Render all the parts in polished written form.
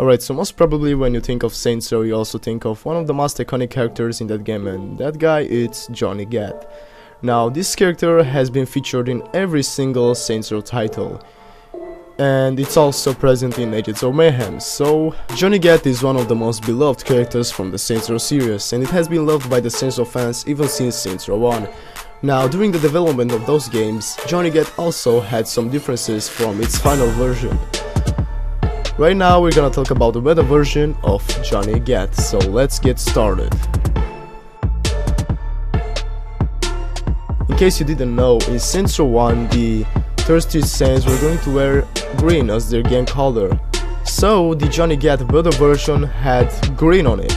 Alright, so most probably when you think of Saints Row, you also think of one of the most iconic characters in that game, and that guy is Johnny Gat. Now, this character has been featured in every single Saints Row title, and it's also present in Agents of Mayhem, so Johnny Gat is one of the most beloved characters from the Saints Row series, and it has been loved by the Saints Row fans even since Saints Row 1. Now, during the development of those games, Johnny Gat also had some differences from its final version. Right now we're gonna talk about the beta version of Johnny Gat, so let's get started. In case you didn't know, in Saints Row 1 the Thirsty Saints were going to wear green as their game color, so the Johnny Gat beta version had green on it,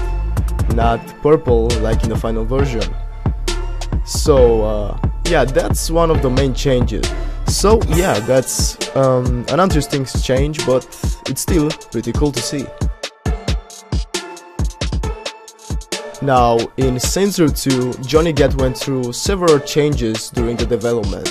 not purple like in the final version. So yeah, that's one of the main changes. So yeah, that's an interesting change, but it's still pretty cool to see. Now, in Saints Row 2, Johnny Gat went through several changes during the development.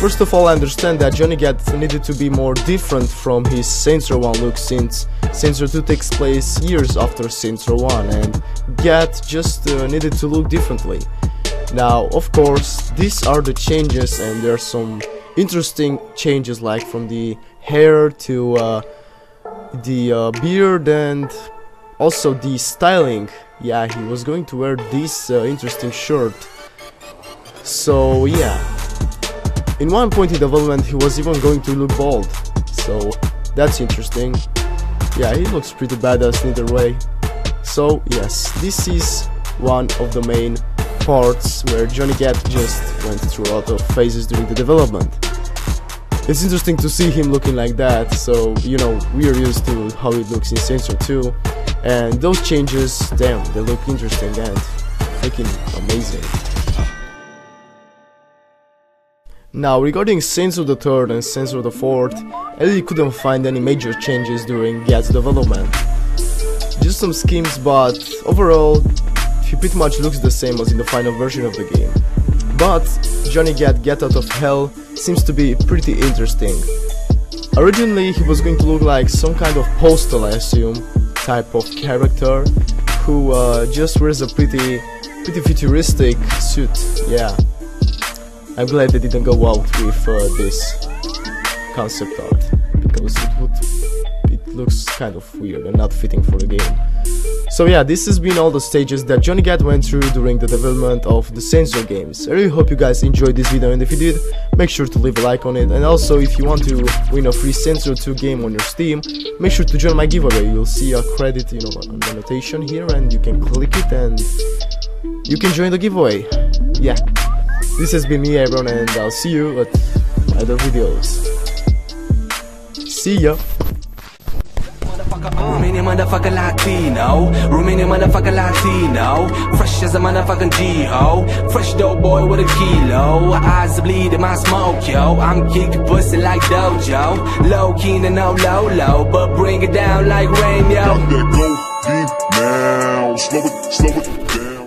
First of all, I understand that Johnny Gat needed to be more different from his Saints Row 1 look, since Saints Row 2 takes place years after Saints Row 1, and Gat just needed to look differently. Now, of course, these are the changes, and there are some interesting changes, like from the hair to the beard and also the styling. Yeah, he was going to wear this interesting shirt. So yeah, in one point in development he was even going to look bald, so that's interesting. Yeah, he looks pretty badass either way. So yes, this is one of the main parts where Johnny Gat just went through a lot of phases during the development. It's interesting to see him looking like that, so you know, we are used to how it looks in Saints Row 2, and those changes, damn, they look interesting and freaking amazing. Now, regarding Saints Row the 3rd and Saints Row the 4th, I really couldn't find any major changes during Gat's development. Just some schemes, but overall he pretty much looks the same as in the final version of the game. But Johnny Gat Get Out of Hell seems to be pretty interesting. Originally he was going to look like some kind of postal, I assume, type of character who just wears a pretty futuristic suit. Yeah, I'm glad they didn't go out with this concept art, because it looks kind of weird and not fitting for the game. So yeah, this has been all the stages that Johnny Gat went through during the development of the Saints Row games. I really hope you guys enjoyed this video, and if you did, make sure to leave a like on it, and also if you want to win a free Saints Row 2 game on your Steam, make sure to join my giveaway. You'll see a credit, you know, an annotation here, and you can click it and you can join the giveaway. Yeah, this has been me, everyone, and I'll see you at my other videos. See ya! Romanian motherfucker Latino, Romanian motherfucker Latino, fresh as a motherfucking G.O. Fresh dope boy with a kilo, eyes bleed in my smoke, yo. I'm kicking pussy like Dojo, low key and no low low, but bring it down like rain, yo. Let go deep now, slow it down.